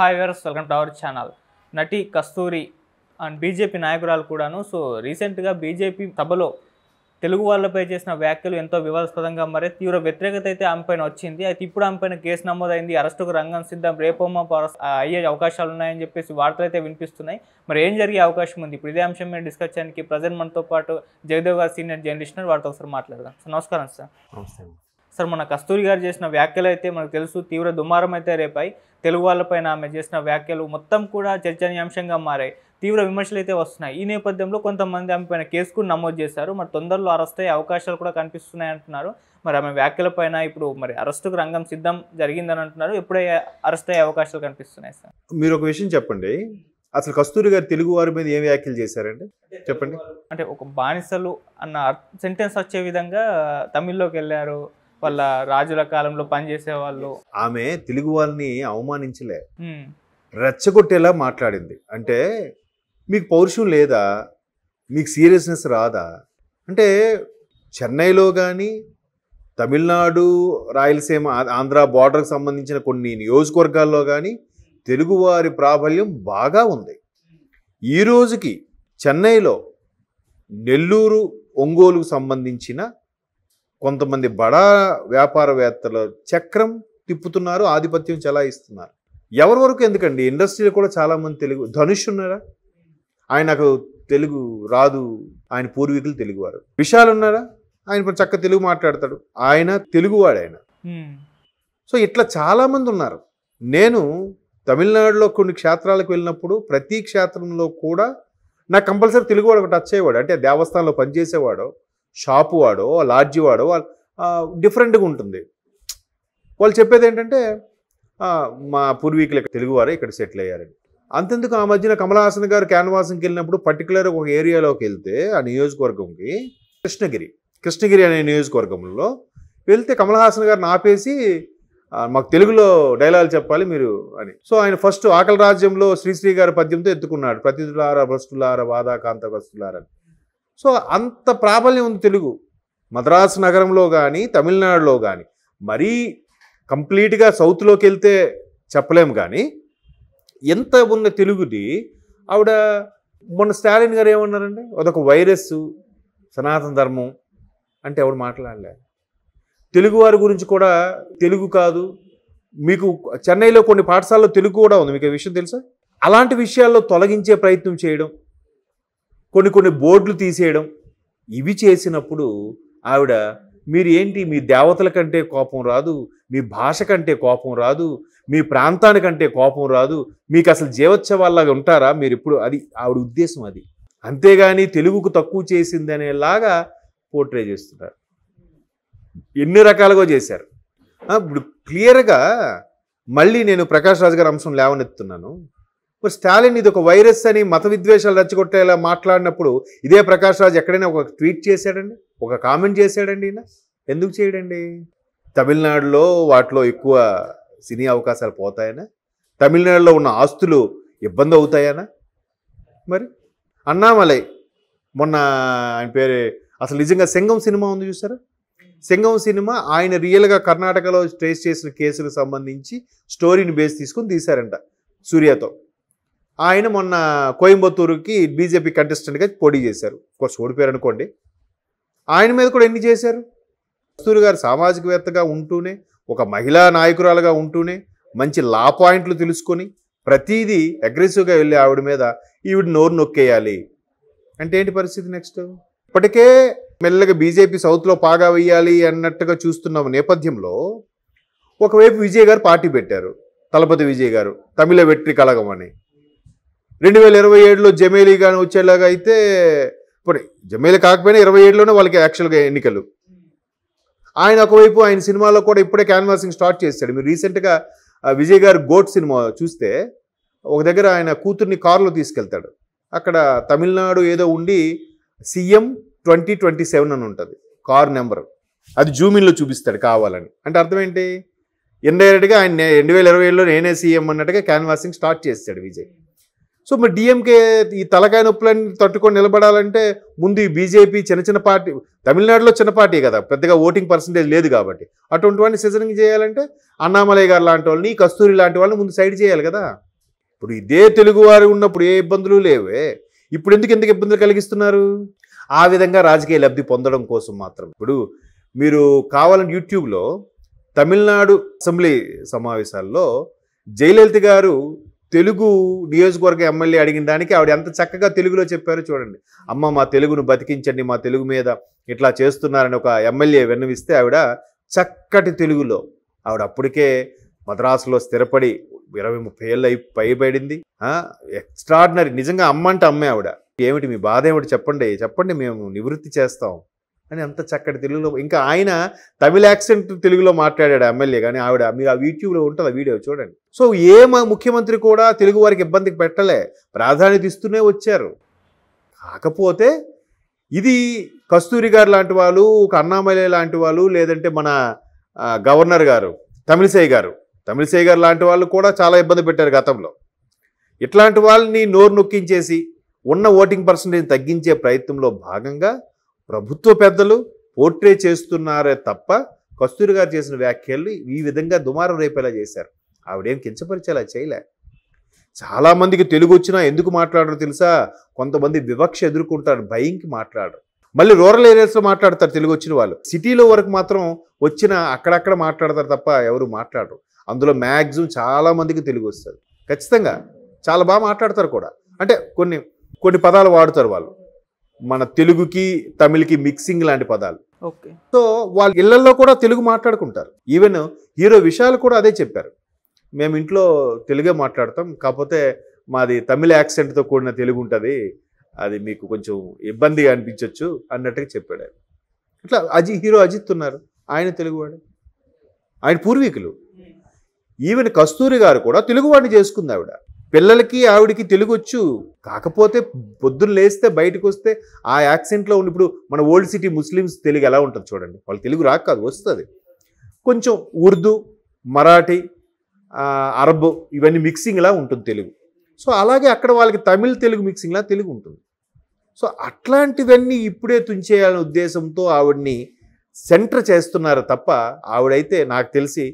Hi viewers, welcome to our channel. Nati Kasturi and BJP Nayakuralu Kudanu. So recently BJP Tabalo Telugu Vallapai Chesina Vyakyalu Ento Vivaspradanga Mari Teevra Vyatirekata Aithe Ampaina Vachindi. Aithe Ippudu Ampaina Case Namodayindi. Arestuku Rangam Siddham Repoma Ayye Avakashalu Unnayani Cheppesi Vartalu Aithe Vinipistunnayi. Mari Em Jarige Avakasham Undi. Ippudu Ide Amsham Meeda discuss cheyadaniki present manto paatu Jagadev garu senior journalist vartho okasari maatladam. So namaskaram sir. Namaste. Sir, mana Kasturi garu chesina vyakyalu aithe manaku telusu teevra dumaram aithe repai Telugu vallapaina ame chesina vyakyalu mottam kuda చర్చనీయాంశంగా మారాయి. తీవ్ర విమర్శలు అయితే వస్తున్నాయి. ఈ నేపథ్యంలో కొంతమంది ఆమెపైన case కూడా నమోదు చేశారు. మరి తొందరలో అరెస్ట్ అయ్యే అవకాశాలు కూడా కనిపిస్తున్నాయి అంటున్నారు. మరి ఆమె వ్యాఖ్యలపైన ఇప్పుడు మరి అరెస్టుకు రంగం సిద్ధం జరిగిందని అంటున్నారు. ఎప్పుడే అరెస్ట్ అయ్యే అవకాశాలు కనిపిస్తున్నాయి సార్? మీరు ఒక విషయం చెప్పండి, అసలు కస్తూరి గారు తెలుగు వారి మీద ఏం వ్యాఖ్యలు చేశారండి చెప్పండి. అంటే ఒక బానిసలు అన్న సెంటెన్స్ వచ్చే విధంగా తమిళ్లోకి వెళ్ళారు, వాళ్ళ రాజుల కాలంలో పనిచేసేవాళ్ళు. ఆమె తెలుగు వాళ్ళని అవమానించలే, రెచ్చగొట్టేలా మాట్లాడింది. అంటే మీకు పౌరుషం లేదా, మీకు సీరియస్నెస్ రాదా అంటే, చెన్నైలో కానీ తమిళనాడు రాయలసీమ ఆంధ్ర బార్డర్కి సంబంధించిన కొన్ని నియోజకవర్గాల్లో కానీ తెలుగువారి ప్రాబల్యం బాగా ఉంది. ఈ రోజుకి చెన్నైలో నెల్లూరు ఒంగోలుకు సంబంధించిన కొంతమంది బడా వ్యాపారవేత్తల చక్రం తిప్పుతున్నారు, ఆధిపత్యం చెలాయిస్తున్నారు. ఎవరి వరకు ఎందుకండి, ఇండస్ట్రీలో కూడా చాలామంది తెలుగు. ధనుష్ ఉన్నారా, ఆయనకు తెలుగు రాదు, ఆయన పూర్వీకులు తెలుగువారు. విశాల్ ఉన్నారా, ఆయన చక్కగా తెలుగు మాట్లాడతాడు, ఆయన తెలుగువాడు ఆయన. సో ఇట్లా చాలామంది ఉన్నారు. నేను తమిళనాడులో కొన్ని క్షేత్రాలకు వెళ్ళినప్పుడు ప్రతి క్షేత్రంలో కూడా నాకు కంపల్సరీ తెలుగువాడు ఒక టచ్ అయ్యేవాడు. అంటే దేవస్థానంలో పనిచేసేవాడు, షాపు వాడో లాడ్జి వాడో, డిఫరెంట్గా ఉంటుంది. వాళ్ళు చెప్పేది ఏంటంటే మా పూర్వీకులు తెలుగువారు ఇక్కడ సెటిల్ అయ్యారండి. అంతెందుకు, ఆ మధ్యన కమలహాసన్ గారు క్యాన్వాసింగ్కి వెళ్ళినప్పుడు పర్టికులర్ ఒక ఏరియాలోకి వెళ్తే, ఆ నియోజకవర్గంకి కృష్ణగిరి అనే నియోజకవర్గంలో వెళ్తే కమలహాసన్ గారిని ఆపేసి మాకు తెలుగులో డైలాగులు చెప్పాలి మీరు అని. సో ఆయన ఫస్ట్ ఆకలి రాజ్యంలో శ్రీశ్రీ గారి పద్యంతో ఎత్తుకున్నాడు, ప్రతిథులార భ్రష్టులార వాదాకాంత భ్రష్టులారని. సో అంత ప్రాబల్యం ఉంది తెలుగు. మద్రాసు నగరంలో కానీ తమిళనాడులో కానీ, మరీ కంప్లీట్గా సౌత్లోకి వెళ్తే చెప్పలేము కానీ ఎంత ఉన్న తెలుగుది. ఆవిడ మొన్న స్టాలిన్ గారు ఏమన్నారండి, అదొక వైరస్, సనాతన ధర్మం అంటే ఎవడు మాట్లాడలే. తెలుగువారి గురించి కూడా తెలుగు కాదు, మీకు చెన్నైలో కొన్ని పాఠశాలలో తెలుగు కూడా ఉంది, మీకు విషయం తెలుసా. అలాంటి విషయాల్లో తొలగించే ప్రయత్నం చేయడం, కొన్ని బోర్డులు తీసేయడం, ఇవి చేసినప్పుడు ఆవిడ మీరు ఏంటి, మీ దేవతల కంటే కోపం రాదు, మీ భాష కంటే కోపం రాదు, మీ ప్రాంతానికంటే కోపం రాదు, మీకు అసలు జీవోత్సవాల్లాగా ఉంటారా మీరు ఇప్పుడు, అది ఆవిడ ఉద్దేశం. అది అంతేగాని తెలుగుకు తక్కువ చేసింది అనేలాగా పోర్ట్రే చేస్తున్నారు. ఎన్ని రకాలుగా చేశారు. ఇప్పుడు క్లియర్గా మళ్ళీ నేను ప్రకాష్ రాజ్ గారి అంశం లేవనెత్తున్నాను. ఇప్పుడు స్టాలిన్ ఇది ఒక వైరస్ అని మత విద్వేషాలు రచ్చగొట్టేలా మాట్లాడినప్పుడు ఇదే ప్రకాష్ రాజ్ ఎక్కడైనా ఒక ట్వీట్ చేశాడండి, ఒక కామెంట్ చేశాడండి. ఈయన ఎందుకు చేయడండి? తమిళనాడులో వాటిలో ఎక్కువ సినీ అవకాశాలు పోతాయనా, తమిళనాడులో ఉన్న ఆస్తులు ఇబ్బంది అవుతాయనా? మరి అన్నామలై మొన్న ఆయన పేరు అసలు నిజంగా సింగం సినిమా ఉంది చూసారా, సింగం సినిమా ఆయన రియల్గా కర్ణాటకలో ట్రేస్ చేసిన కేసులకు సంబంధించి స్టోరీని బేస్ తీసుకొని తీశారంట సూర్యతో. ఆయన మొన్న కోయంబత్తూరుకి బీజేపీ కంటెస్టెంట్గా పోటీ చేశారు. కొంచెం ఓడిపోయారు అనుకోండి. ఆయన మీద కూడా ఎన్ని చేశారు. కస్తూరి గారు సామాజికవేత్తగా ఉంటూనే, ఒక మహిళా నాయకురాలుగా ఉంటూనే, మంచి లా పాయింట్లు తెలుసుకొని ప్రతీదీ అగ్రెసివ్గా వెళ్ళి ఆవిడ మీద ఈవిడ నోరు నొక్కేయాలి అంటే ఏంటి పరిస్థితి నెక్స్ట్? ఇప్పటికే మెల్లగా బీజేపీ సౌత్లో పాగా వేయాలి అన్నట్టుగా చూస్తున్న నేపథ్యంలో ఒకవైపు విజయ్ గారు పార్టీ పెట్టారు, తలపతి విజయ్ గారు తమిళ వెట్రి కలగం అని. 2027లో జమేలి కానీ వచ్చేలాగా అయితే, ఇప్పుడు జమేలి కాకపోయినా 27లోనే వాళ్ళకి యాక్చువల్గా ఎన్నికలు. ఆయన ఒకవైపు ఆయన సినిమాలో కూడా ఇప్పుడే క్యాన్వాసింగ్ స్టార్ట్ చేశాడు. మీరు రీసెంట్గా విజయ్ గారు గోట్ సినిమా చూస్తే ఒక దగ్గర ఆయన కూతుర్ని కారులో తీసుకెళ్తాడు. అక్కడ తమిళనాడు ఏదో ఉండి CM 2027 అని ఉంటుంది కార్ నెంబర్, అది జూమిన్లో చూపిస్తాడు కావాలని. అంటే అర్థం ఏంటి, ఇండైరెక్ట్గా ఆయన 2027లో నేనే సీఎం అన్నట్టుగా క్యాన్వాసింగ్ స్టార్ట్ చేస్తాడు విజయ్. సో మరి డిఎంకే ఈ తలకాయ నొప్పులని తట్టుకొని నిలబడాలంటే ముందు ఈ బీజేపీ చిన్న పార్టీ, తమిళనాడులో చిన్న పార్టీ కదా, పెద్దగా ఓటింగ్ పర్సంటేజ్ లేదు కాబట్టి, అటువంటి వాళ్ళని సీజనింగ్ చేయాలంటే అన్నామలై గారు లాంటి వాళ్ళని, కస్తూరి లాంటి వాళ్ళని ముందు సైడ్ చేయాలి కదా. ఇప్పుడు ఇదే తెలుగు వారు ఉన్నప్పుడు ఏ ఇబ్బందులు లేవే. ఇప్పుడు ఎందుకు ఇబ్బందులు కలిగిస్తున్నారు? ఆ విధంగా రాజకీయ లబ్ధి పొందడం కోసం మాత్రం. ఇప్పుడు మీరు కావాలని యూట్యూబ్లో తమిళనాడు అసెంబ్లీ సమావేశాల్లో జయలలిత గారు తెలుగు నియోజకవర్గ ఎమ్మెల్యే అడిగిన దానికి ఆవిడ ఎంత చక్కగా తెలుగులో చెప్పారో చూడండి. అమ్మ మా తెలుగును బతికించండి, మా తెలుగు మీద ఇట్లా చేస్తున్నారని ఒక ఎమ్మెల్యే విన్నవిస్తే ఆవిడ చక్కటి తెలుగులో, ఆవిడ అప్పటికే మద్రాసులో స్థిరపడి 20-30 ఏళ్ళు పైబడింది. ఎక్స్ట్రాడినరీ, నిజంగా అమ్మ అంటే అమ్మే ఆవిడ. ఏమిటి మీ బాధ, ఏమిటి చెప్పండి, చెప్పండి మేము నివృత్తి చేస్తాం అని అంత చక్కటి తెలుగులో. ఇంకా ఆయన తమిళ యాక్సెంట్ తెలుగులో మాట్లాడాడు ఎమ్మెల్యే, కానీ ఆవిడ, మీరు ఆ యూట్యూబ్లో ఉంటుంది ఆ వీడియో చూడండి. సో ఏ ముఖ్యమంత్రి కూడా తెలుగు వారికి ఇబ్బందికి పెట్టలే, ప్రాధాన్యత ఇస్తూనే వచ్చారు. కాకపోతే ఇది కస్తూరి గారు లాంటి వాళ్ళు, ఒక అన్నామలై లాంటి వాళ్ళు, లేదంటే మన గవర్నర్ గారు తమిళిసై గారు లాంటి వాళ్ళు కూడా చాలా ఇబ్బంది పెట్టారు గతంలో. ఇట్లాంటి వాళ్ళని నోరు నొక్కించేసి ఉన్న ఓటింగ్ పర్సంటేజ్ తగ్గించే ప్రయత్నంలో భాగంగా ప్రభుత్వ పెద్దలు పోర్ట్రే చేస్తున్నారే తప్ప కస్తూరి గారు చేసిన వ్యాఖ్యలు ఈ విధంగా దుమారం రేపేలా చేశారు. ఆవిడేం కించపరిచేలా చేయలే. చాలామందికి తెలుగు వచ్చినా ఎందుకు మాట్లాడరు తెలుసా? కొంతమంది వివక్ష ఎదుర్కొంటారు, భయంకి మాట్లాడరు. మళ్ళీ రూరల్ ఏరియాస్లో మాట్లాడతారు తెలుగు వచ్చిన వాళ్ళు, సిటీలో వరకు మాత్రం వచ్చిన అక్కడక్కడ మాట్లాడతారు తప్ప ఎవరు మాట్లాడరు. అందులో మ్యాక్సిమం చాలామందికి తెలుగు వస్తుంది, ఖచ్చితంగా చాలా బాగా మాట్లాడతారు కూడా. అంటే కొన్ని పదాలు వాడతారు వాళ్ళు, మన తెలుగుకి తమిళకి మిక్సింగ్ లాంటి పదాలు. ఓకే, సో వాళ్ళ ఇళ్లలో కూడా తెలుగు మాట్లాడుకుంటారు. ఈవెన్ హీరో విశాల్ కూడా అదే చెప్పారు, మేము ఇంట్లో తెలుగే మాట్లాడతాం, కాకపోతే మాది తమిళ యాక్సెంట్తో కూడిన తెలుగు ఉంటుంది, అది మీకు కొంచెం ఇబ్బందిగా అనిపించవచ్చు అన్నట్టుగా చెప్పాడు ఆయన. ఇట్లా హీరో అజిత్ ఉన్నారు, ఆయన తెలుగువాడు, ఆయన పూర్వీకులు. ఈవెన్ కస్తూరి గారు కూడా తెలుగువాడిని చేసుకుంది ఆవిడ. పిల్లలకి ఆవిడికి తెలుగు వచ్చు, కాకపోతే పొద్దున్న లేస్తే బయటకు వస్తే ఆ యాక్సెంట్లో ఉండి, ఇప్పుడు మన ఓల్డ్ సిటీ ముస్లిమ్స్ తెలుగు ఎలా ఉంటుంది చూడండి, వాళ్ళు తెలుగు రాక కాదు వస్తుంది, కొంచెం ఉర్దూ, మరాఠీ, అరబ్ ఇవన్నీ మిక్సింగ్లా ఉంటుంది తెలుగు. సో అలాగే అక్కడ వాళ్ళకి తమిళ్ తెలుగు మిక్సింగ్లా తెలుగు ఉంటుంది. సో అట్లాంటివన్నీ ఇప్పుడే తుంచేయాలనే ఉద్దేశంతో ఆవిడ్ని సెంటర్ చేస్తున్నారు తప్ప, ఆవిడైతే నాకు తెలిసి